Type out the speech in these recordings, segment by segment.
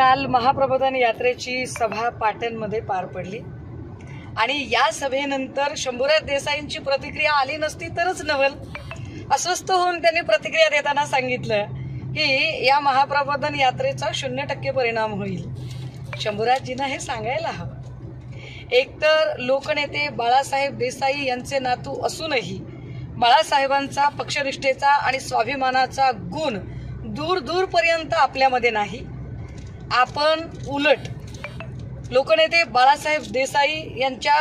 काल महाप्रबोधन यात्रेची सभा पाटणमध्ये पार पडली आणि या सभेनंतर शंभूराज देसाईंची प्रतिक्रिया आली नसती तरच नवल। अस्वस्थ होऊन त्यांनी प्रतिक्रिया देताना सांगितलं की या महाप्रबोधन यात्रेचा 0% परिणाम होईल। शंभूराजजींना हे सांगायला हवं, एकतर लोकनेते बाळासाहेब देसाई यांचे नातू असूनही बाळासाहेबांचा पक्षनिष्ठेचा आणि स्वाभिमानाचा गुण दूर दूरपर्यंत आपल्यामध्ये नाही। आपण उलट लोकनेते बाळासाहेब देसाई यांच्या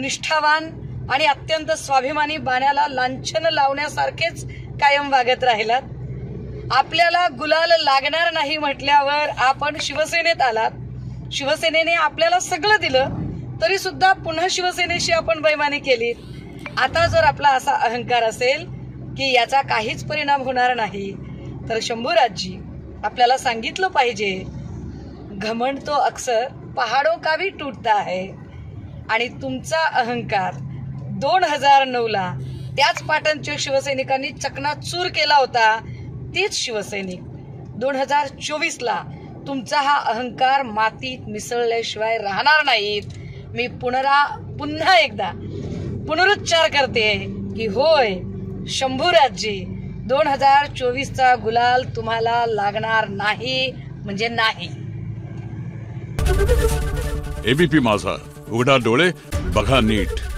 निष्ठावान आणि अत्यंत स्वाभिमानी बाण्याला लांछन लावण्यासारखेच कायम वागत राहिलात। आपल्याला गुलाल लागणार नाही म्हटल्यावर आपण शिवसेनेत आलात। शिवसेनेने आपल्याला सगळं दिलं तरी सुद्धा पुन्हा शिवसेनेशी आपण बेईमानी केली। आता जर आपला असा अहंकार असेल की याचा काहीच परिणाम होणार नाही तर शंभूराजजी आपल्याला सांगितलं पाहिजे, घमंड तो अक्सर पहाड़ों का भी टूटता है आणि तुमचा अहंकार 2009ला त्याच पाटणच्या शिवसैनिकांनी चकनाचूर केला होता। तीच शिवसैनिक 2024ला तुमचा हा अहंकार मातीत मिसळल्याशिवाय राहणार नाहीत। मी पुन्हा एकदा पुनरुच्चार करते की होय, शंभूराजजी 2024चा गुलाल तुम्हाला लागणार नाही म्हणजे नाही। ABP माझा, उघडा डोळे बघा नीट।